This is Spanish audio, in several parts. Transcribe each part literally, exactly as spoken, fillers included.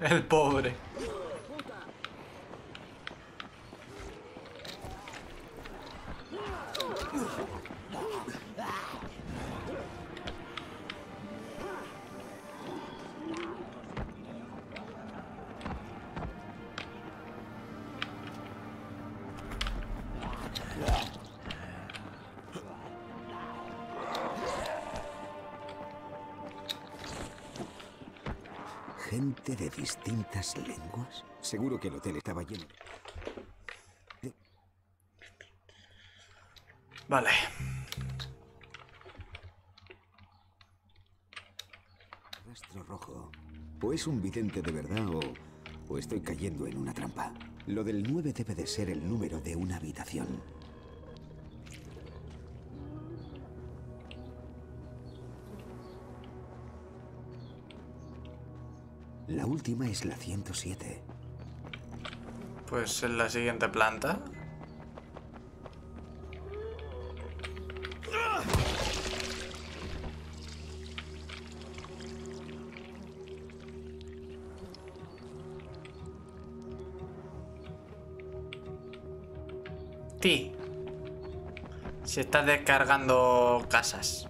El pobre. ¿Gente de distintas lenguas? Seguro que el hotel estaba lleno de... Vale. Rastro rojo. O es un vidente de verdad o, o estoy cayendo en una trampa. Lo del nueve debe de ser el número de una habitación. La última es la ciento siete. Pues en la siguiente planta. Sí. Se está descargando casas.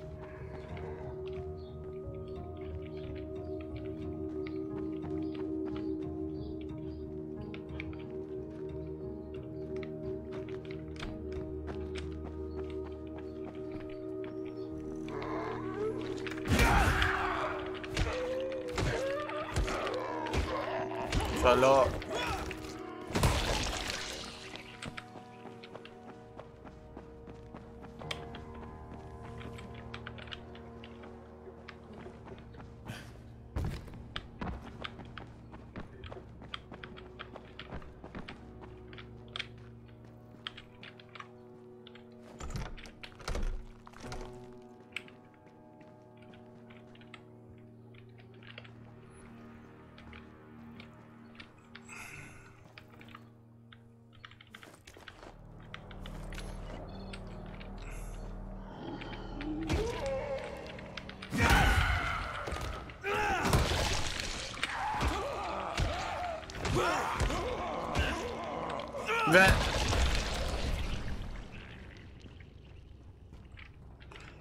Solo...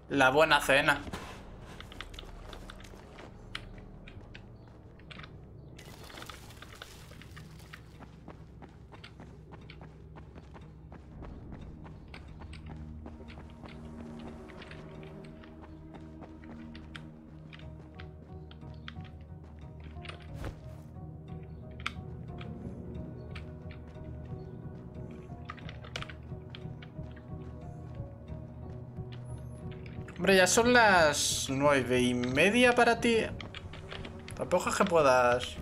La buena cena. Hombre, ya son las nueve y media para ti. Tampoco es que puedas...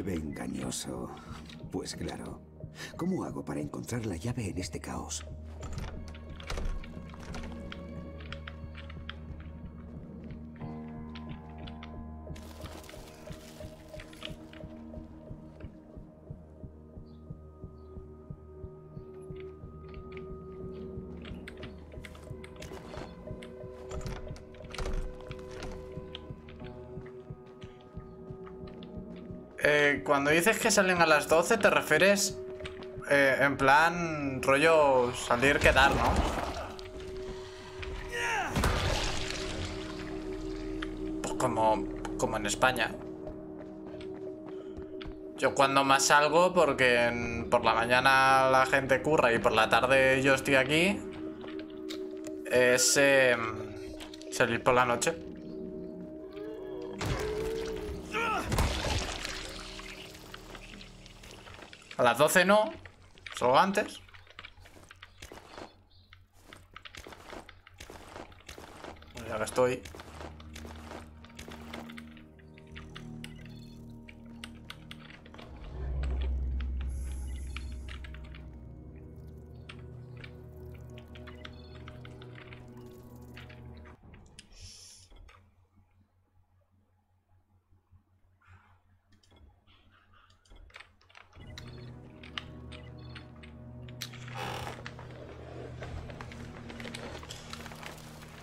Engañoso. Pues claro. ¿Cómo hago para encontrar la llave en este caos? Eh, cuando dices que salen a las doce, ¿te refieres eh, en plan rollo salir, quedar, no? Pues como, como en España. Yo cuando más salgo, porque en, por la mañana la gente curra y por la tarde yo estoy aquí, es eh, salir por la noche. A las doce no, solo antes. Ya que estoy.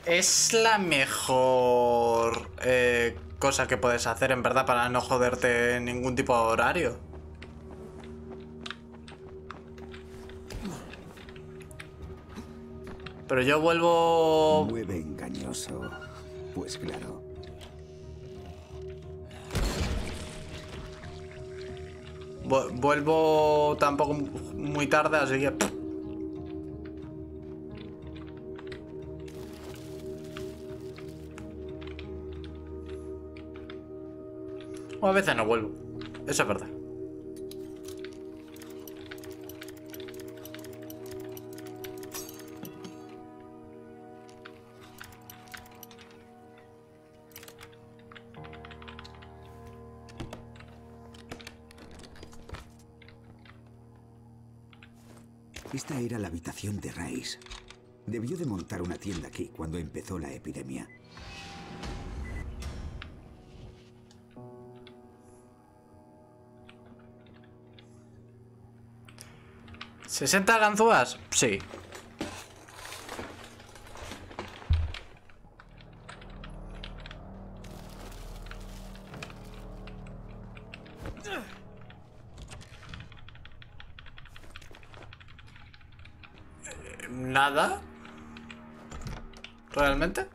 es la mejor eh, cosa que puedes hacer, en verdad, para no joderte en ningún tipo de horario. Pero yo vuelvo... Mueve engañoso, pues claro. Vuelvo tampoco muy tarde, así que... O a veces no vuelvo. Eso es verdad. Esta era la habitación de Rice. Debió de montar una tienda aquí cuando empezó la epidemia. ¿sesenta ganzúas? Sí. ¿Nada? ¿Realmente?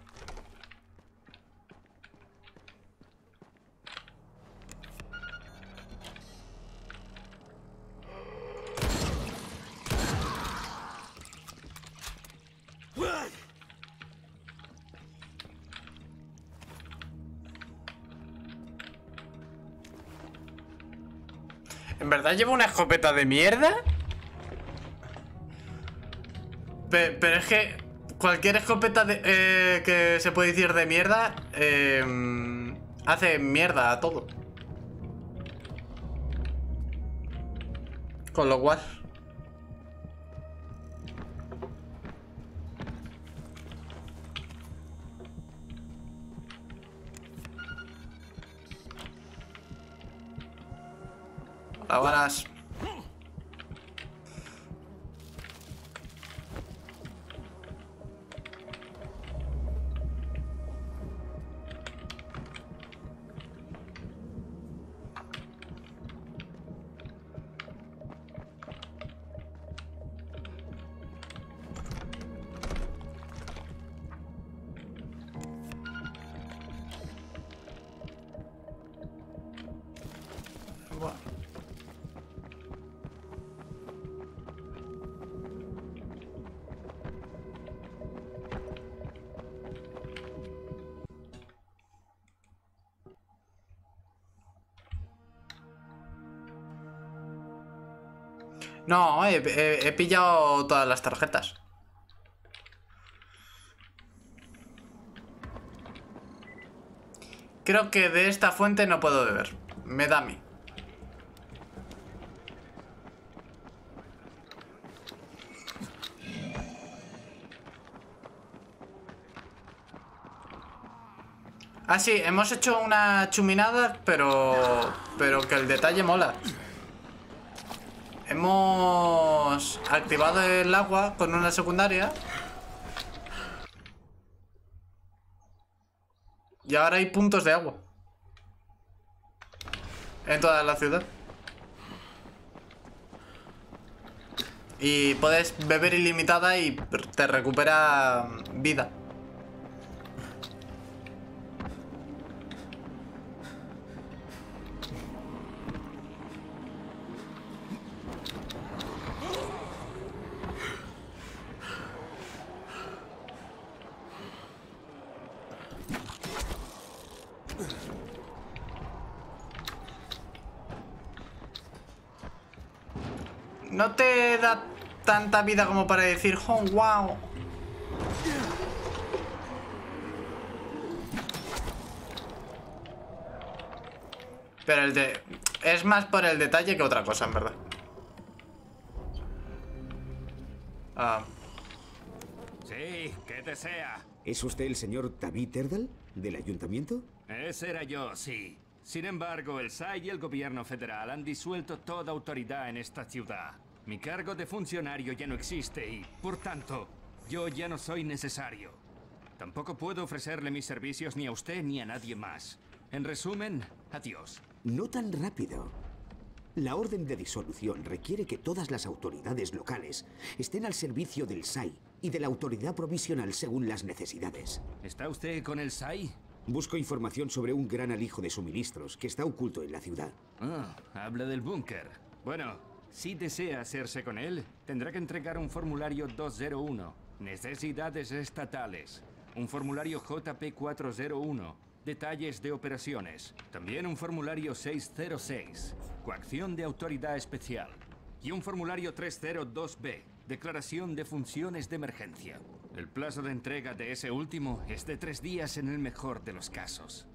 ¿En verdad llevo una escopeta de mierda? Pe pero es que cualquier escopeta de, eh, que se puede decir de mierda eh, hace mierda a todo. Con lo cual... Ahora... No, he, he, he pillado todas las tarjetas. Creo que de esta fuente no puedo beber. Me da a mí. Ah, sí, hemos hecho una chuminada, pero... Pero que el detalle mola. Hemos activado el agua con una secundaria. Y ahora hay puntos de agua. En toda la ciudad. Y puedes beber ilimitada y te recupera vida. No te da tanta vida como para decir, oh, wow. Pero el de... es más por el detalle que otra cosa, en verdad. Ah. Sí, que desea. ¿Es usted el señor David Terdal, del ayuntamiento? Ese era yo, sí. Sin embargo, el S A I y el gobierno federal han disuelto toda autoridad en esta ciudad. Mi cargo de funcionario ya no existe y, por tanto, yo ya no soy necesario. Tampoco puedo ofrecerle mis servicios ni a usted ni a nadie más. En resumen, adiós. No tan rápido. La orden de disolución requiere que todas las autoridades locales estén al servicio del S A I y de la autoridad provisional según las necesidades. ¿Está usted con el S A I? Busco información sobre un gran alijo de suministros que está oculto en la ciudad. Ah, habla del búnker. Bueno, si desea hacerse con él, tendrá que entregar un formulario dos cero uno, necesidades estatales, un formulario J P cuatro cero uno, detalles de operaciones, también un formulario seis cero seis, coacción de autoridad especial, y un formulario tres cero dos B, declaración de funciones de emergencia. El plazo de entrega de ese último es de tres días en el mejor de los casos.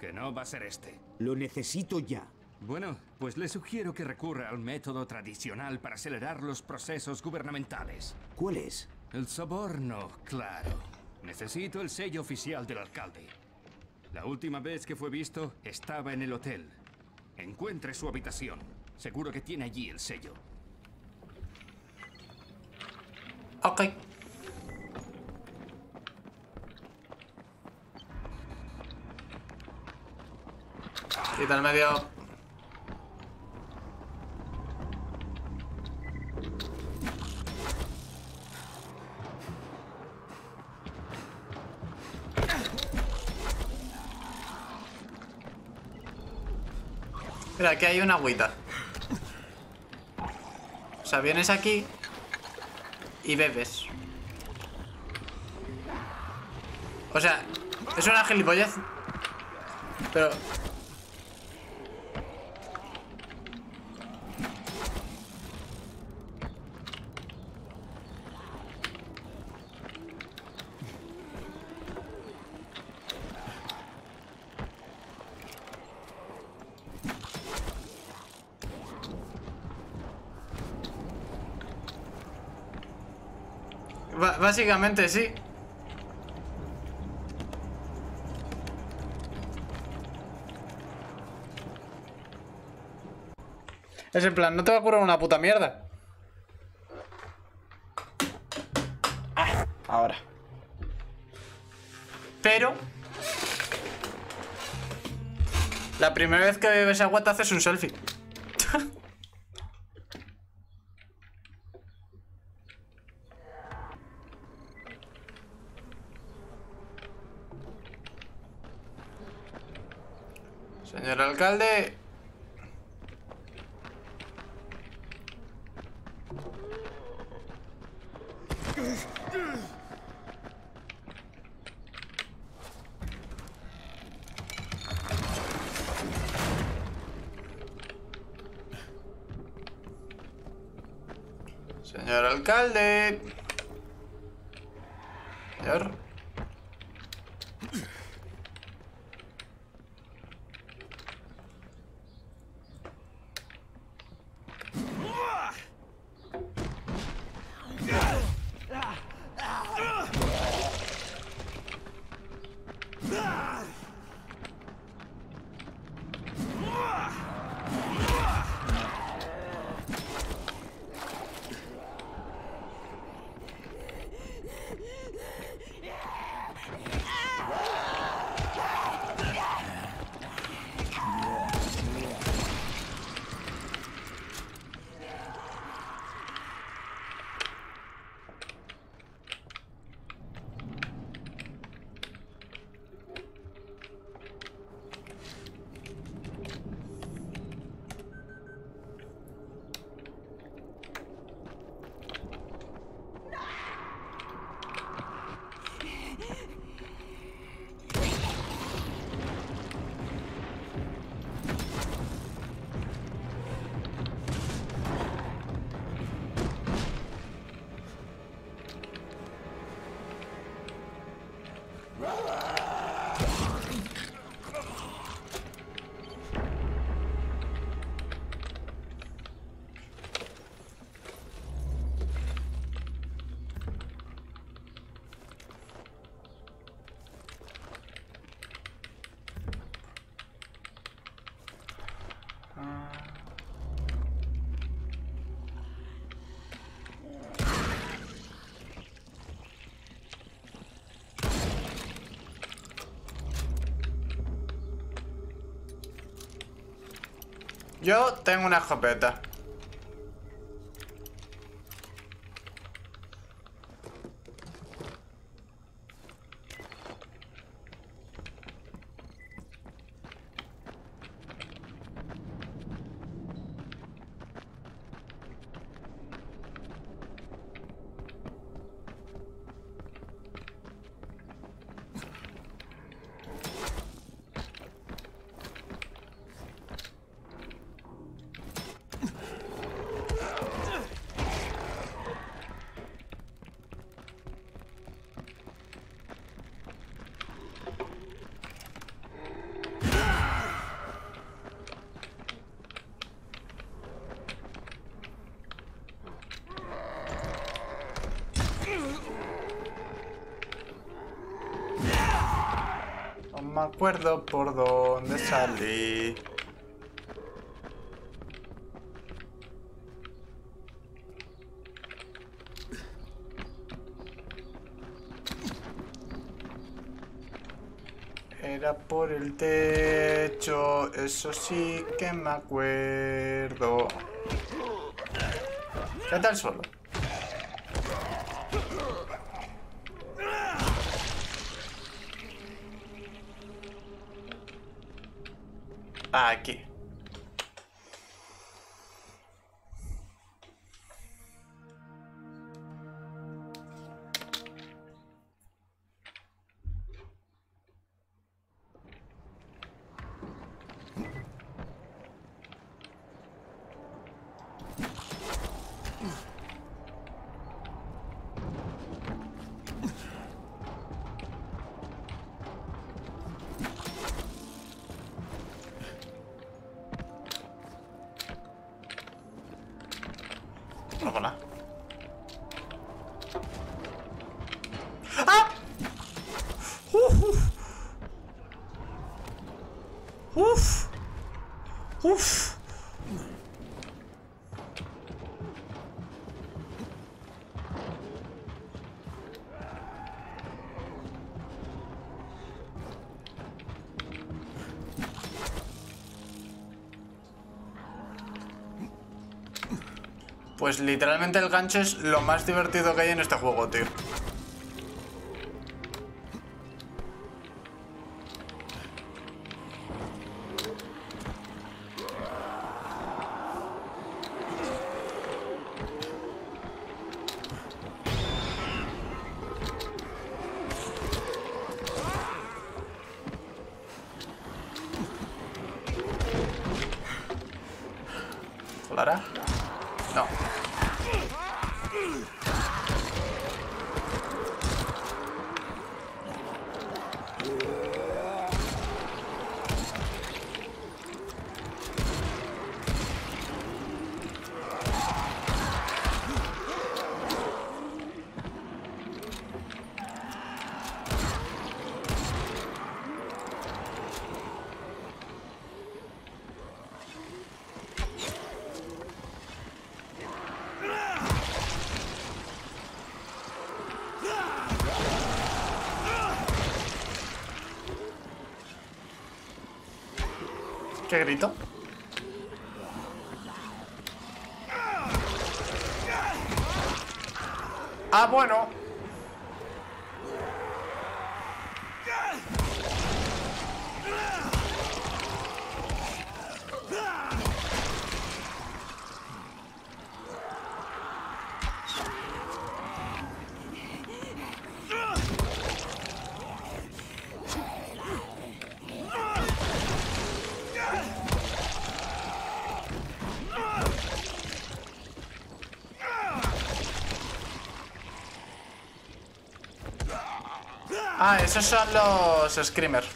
Que no va a ser este. Lo necesito ya. Bueno, pues le sugiero que recurra al método tradicional para acelerar los procesos gubernamentales. ¿Cuál es? El soborno, claro. Necesito el sello oficial del alcalde. La última vez que fue visto, estaba en el hotel. Encuentre su habitación. Seguro que tiene allí el sello. Ok. Quita el medio. Mira, aquí hay una agüita. O sea, vienes aquí y bebes. O sea, es una gilipollez. Pero... básicamente sí. Es en plan, no te va a curar una puta mierda. Ah, ahora. Pero la primera vez que bebes agua te haces un selfie. Señor alcalde. Señor alcalde. Señor. Yo tengo una escopeta. No me acuerdo por dónde salí. Era por el techo, eso sí que me acuerdo. ¿Qué tal solo? Aquí. Pues literalmente el gancho es lo más divertido que hay en este juego, tío. ¿Volará? No. ¿Qué grito? Ah, bueno. Ah, esos son los screamers.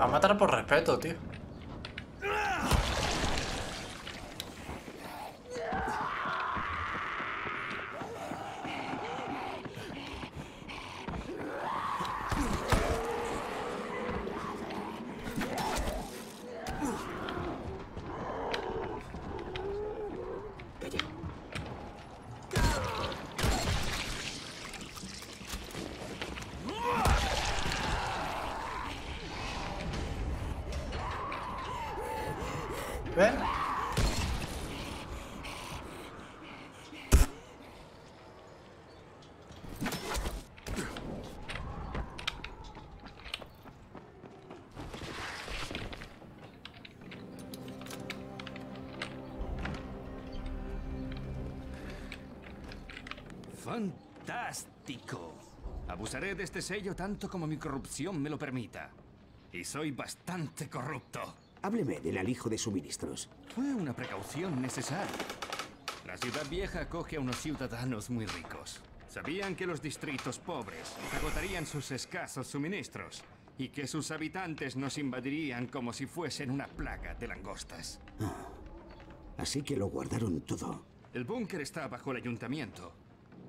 A matar por respeto, tío. ¿Ven? ¡Fantástico! Abusaré de este sello tanto como mi corrupción me lo permita. Y soy bastante corrupto. Hábleme del alijo de suministros. Fue una precaución necesaria. La ciudad vieja acoge a unos ciudadanos muy ricos. Sabían que los distritos pobres agotarían sus escasos suministros y que sus habitantes nos invadirían como si fuesen una plaga de langostas. Ah, así que lo guardaron todo. El búnker está bajo el ayuntamiento.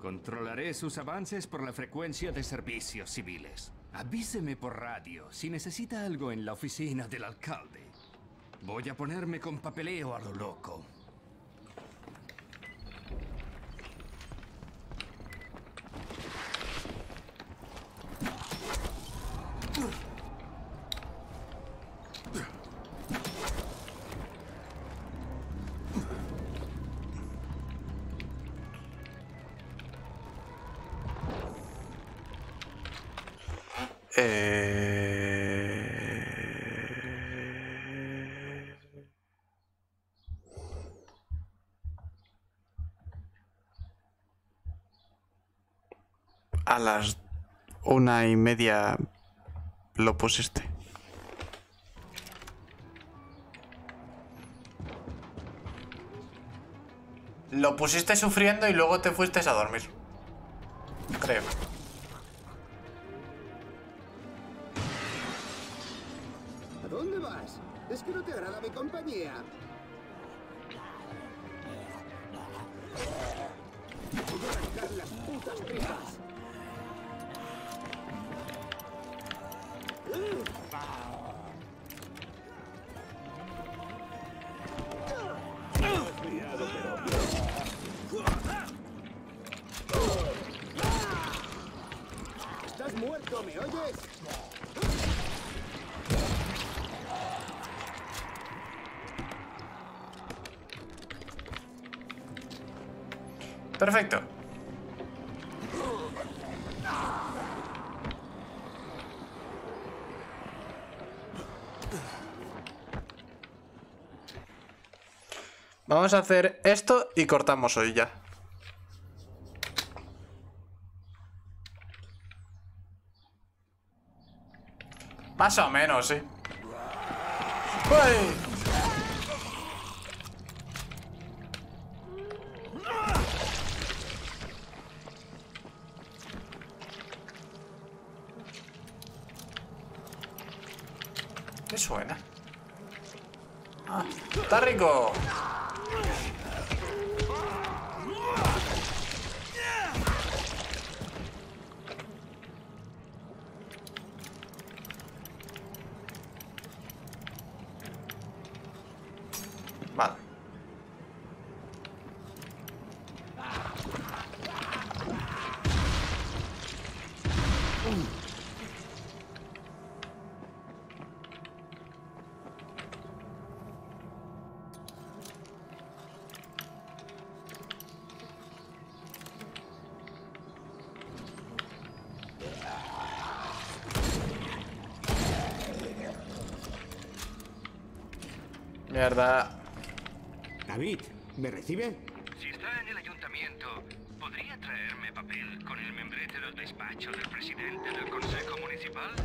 Controlaré sus avances por la frecuencia de servicios civiles. Avíseme por radio si necesita algo en la oficina del alcalde. Voy a ponerme con papeleo a lo loco. A las una y media lo pusiste. Lo pusiste sufriendo y luego te fuiste a dormir. Creo. ¿A dónde vas? ¿Es que no te agrada mi compañía? Las putas tripas. Estás muerto, ¿me oyes? Perfecto. Vamos a hacer esto y cortamos hoy ya. Más o menos, sí. ¡Uy! ¿Qué suena? Ah, está rico. Mierda. David, ¿me recibe? Si está en el ayuntamiento, ¿podría traerme papel con el membrete del despacho del presidente del consejo municipal?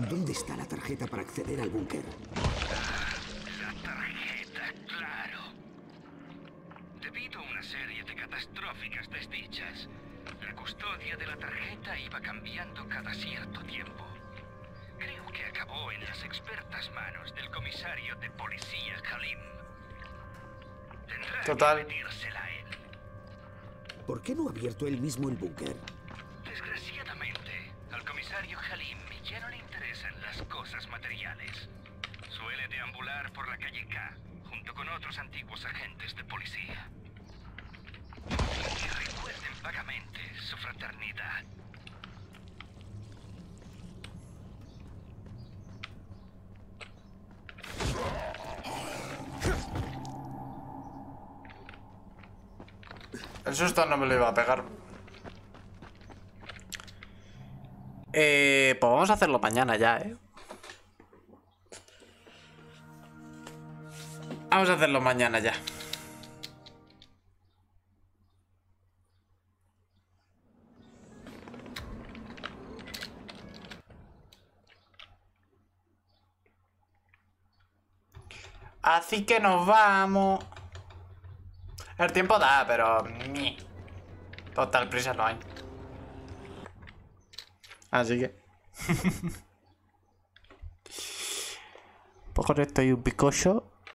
¿Dónde está la tarjeta para acceder al búnker? La tarjeta, claro. Debido a una serie de catastróficas desdichas, la custodia de la tarjeta iba cambiando cada cierto tiempo. Creo que acabó en las expertas manos del comisario de policía Halim. Tendrá Total. que pedírsela a él. ¿Por qué no ha abierto él mismo el búnker? Desgraciadamente, al comisario Halim ya no le interesan las cosas materiales. Suele deambular por la calle K, junto con otros antiguos agentes de policía. Y recuerden vagamente su fraternidad. Let's go. El susto no me lo iba a pegar. Eh, pues vamos a hacerlo mañana ya, ¿eh? Vamos a hacerlo mañana ya. Así que nos vamos. El tiempo da, pero... total prisa no hay. Así que... pues con esto y un picocho...